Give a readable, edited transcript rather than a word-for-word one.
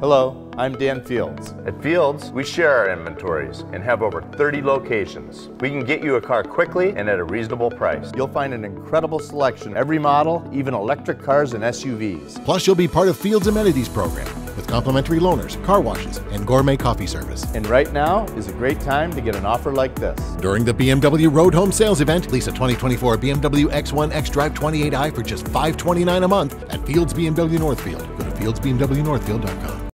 Hello, I'm Dan Fields. At Fields, we share our inventories and have over 30 locations. We can get you a car quickly and at a reasonable price. You'll find an incredible selection, every model, even electric cars and SUVs. Plus, you'll be part of Fields' amenities program with complimentary loaners, car washes, and gourmet coffee service. And right now is a great time to get an offer like this. During the BMW Road Home Sales Event, lease a 2024 BMW X1 xDrive 28i for just $529 a month at Fields BMW Northfield. Go to FieldsBMWNorthfield.com.